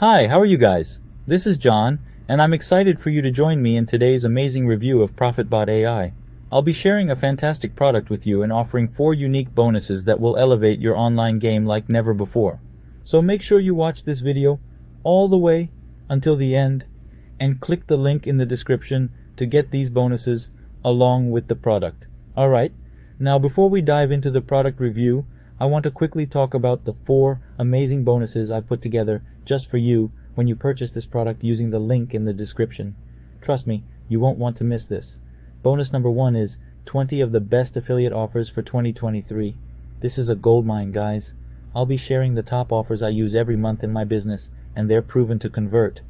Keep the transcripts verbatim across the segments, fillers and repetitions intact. Hi, how are you guys? This is John, and I'm excited for you to join me in today's amazing review of ProfitBot A I. I'll be sharing a fantastic product with you and offering four unique bonuses that will elevate your online game like never before. So make sure you watch this video all the way until the end and click the link in the description to get these bonuses along with the product. Alright, now before we dive into the product review, I want to quickly talk about the four amazing bonuses I've put together just for you when you purchase this product using the link in the description. Trust me, you won't want to miss this. Bonus number one is twenty of the best affiliate offers for twenty twenty-three. This is a goldmine, guys. I'll be sharing the top offers I use every month in my business, and they're proven to convert.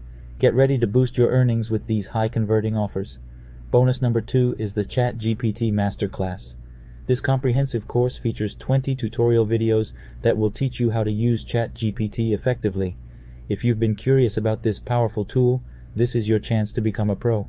Get ready to boost your earnings with these high converting offers. Bonus number two is the ChatGPT Masterclass. This comprehensive course features twenty tutorial videos that will teach you how to use ChatGPT effectively. If you've been curious about this powerful tool, this is your chance to become a pro.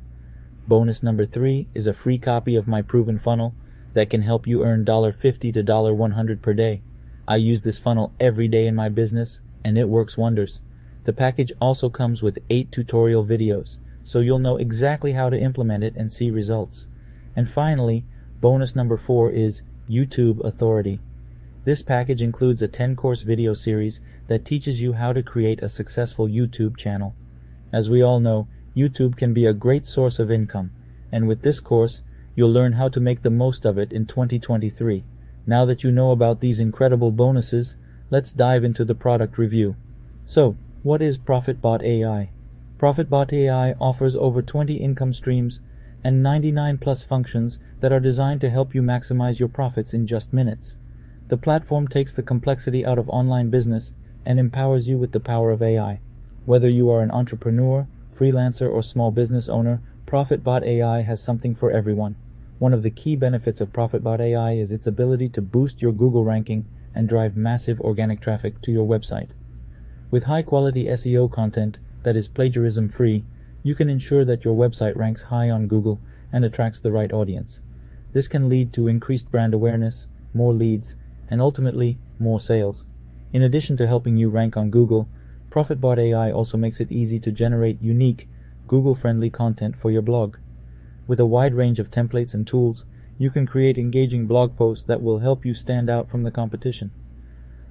Bonus number three is a free copy of my proven funnel that can help you earn fifty cents to one hundred dollars per day. I use this funnel every day in my business, and it works wonders. The package also comes with eight tutorial videos, so you'll know exactly how to implement it and see results. And finally, bonus number four is YouTube Authority. This package includes a ten course video series that teaches you how to create a successful YouTube channel. As we all know, YouTube can be a great source of income, and with this course, you'll learn how to make the most of it in twenty twenty-three. Now that you know about these incredible bonuses, let's dive into the product review. So, what is ProfitBot A I? ProfitBot A I offers over twenty income streams and ninety-nine plus functions that are designed to help you maximize your profits in just minutes. The platform takes the complexity out of online business and empowers you with the power of A I. Whether you are an entrepreneur, freelancer, or small business owner, ProfitBot A I has something for everyone. One of the key benefits of ProfitBot A I is its ability to boost your Google ranking and drive massive organic traffic to your website. With high-quality S E O content that is plagiarism-free, you can ensure that your website ranks high on Google and attracts the right audience. This can lead to increased brand awareness, more leads, and ultimately, more sales. In addition to helping you rank on Google, ProfitBot A I also makes it easy to generate unique, Google-friendly content for your blog. With a wide range of templates and tools, you can create engaging blog posts that will help you stand out from the competition.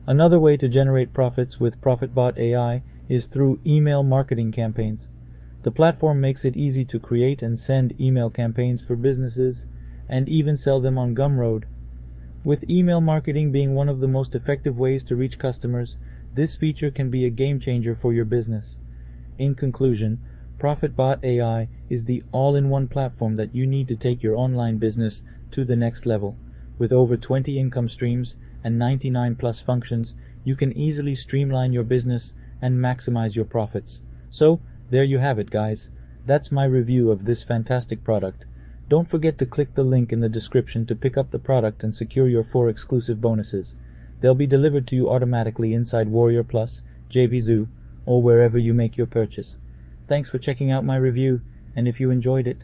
Another way to generate profits with ProfitBot A I is through email marketing campaigns. The platform makes it easy to create and send email campaigns for businesses and even sell them on Gumroad. With email marketing being one of the most effective ways to reach customers, this feature can be a game changer for your business. In conclusion, ProfitBot A I is the all-in-one platform that you need to take your online business to the next level. With over twenty income streams and ninety-nine plus functions, you can easily streamline your business and maximize your profits. So, there you have it, guys. That's my review of this fantastic product. Don't forget to click the link in the description to pick up the product and secure your four exclusive bonuses. They'll be delivered to you automatically inside Warrior Plus, JVZoo, or wherever you make your purchase. Thanks for checking out my review, and if you enjoyed it,